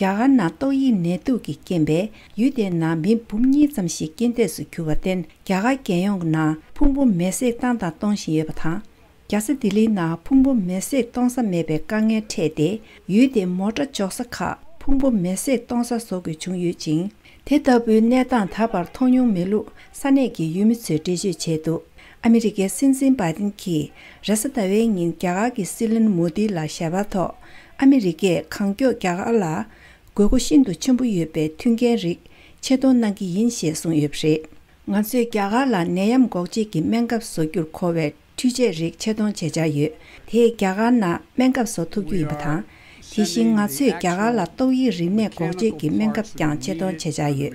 Kyagan na toyi netu ki kembe, yude na min pumni zamsi kintesu kyubaten, kyaga kenyong na pumbu mesek tanda tongsi yebata. Gyasi dili na pumbu mesek tongsa mebe kange tete, yude mocha choksa ka pumbu mesek tongsa soki chung yu jing. Tetabu netan tabar tongyong melu, sanegi yumitsu deju chedu. Amerike sinzin badin ki, rasatawe ngin kyaga ki silin mudi la shabato. 아메리게 강교 갸알라 고고신도 첨부 예배 튕게릭 체돈난기 인시에 송엽시 간수의 갸알라 내염 고지기 맹갑소 귤코베 뒤제릭 체돈 제자유 대갸가나 맹갑소 투규입다 디신 간수의 갸알라 또이 리네 고지기 맹갑장 체돈 제자유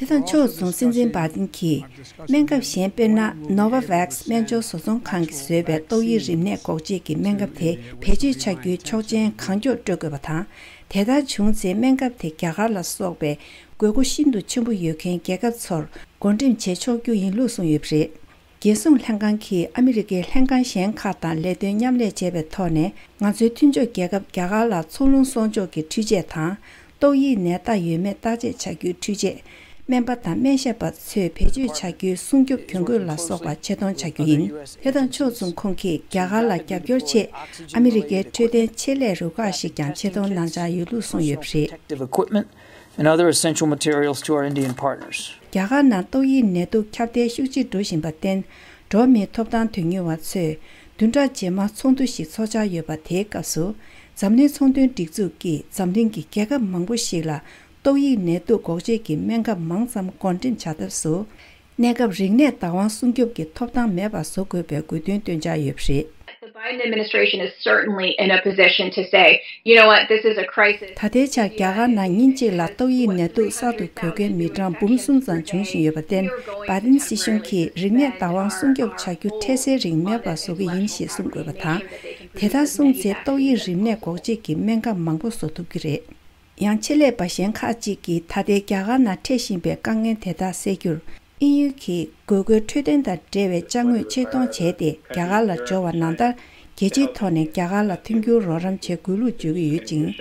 대단 초송 신진 받은 키 맹갑 시엔페나 노바백스 면조 소송 관계 수업에 또이 림내 고지기 맹갑대 배지 차규 초진 강조 쪽에부터 대단 중세 맹갑대 갸갈라 수업에 외국 신도 첨부 유행 개각설 권림 제초규 인로송 유비 계속 한강키 아메리게 한강시엔 카타 레드냠레 제베 토네 나주 튠조 개각 갸갈라 솔롱송 쪽이 취재타 또이 내다 유메 따제 차규 취재 멤버다 멤셰바 세 배주 자규 순급 경고를 나서바 제동 자규인 해당 초중 공기 갸갈라 갸결체 아메리게 최대 칠레루가 시간 제동 난자 유루송 예프시 and other essential materials to our Indian partners. 갸가나 또이 내도 캡데 휴지 도신 받된 도미 톱단 등유와 세 둔자 제마 송도시 소자 예바 대가수 잠내 송된 딕주기 잠된기 개가 망부시라 또이 내도 고제기 맹가 망삼 콘텐 차더소 내가 링네 다원 순격기 톱당 매바소 고베 고든 된자 옆시 The Biden administration is certainly in a position to say, you know what, this is a crisis. 다대자 갸가나 인질라 또이 내도 사도 교계 미장 봄순산 중심 여바된 바든 시슌키 링네 다원 순격 차규 태세 링매바소기 인시 순고바타 대다송 제 또이 링네 고제기 맹가 망고소도기레 양칠레 바셴카지기 타데갸가나 태신베 강엔 대다 세귤 이유키 고고 트덴다 제베 장외 최동 제대 갸갈라 조완난다 게지토네 갸갈라 튕규 로람 제굴루 주기 유징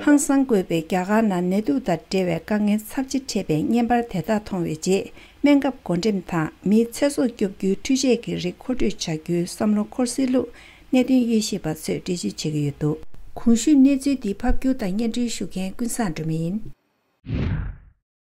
항상 고베 갸가나 네두다 제베 강엔 삽지 제베 년발 대다 통외지 맹갑 건잼타 미 최소 교규 투제기 레코드 차규 삼로 콜실루 내든 예시바 세디지 제기도 군신 내지 디팝교 당연지 슈겐 군산주민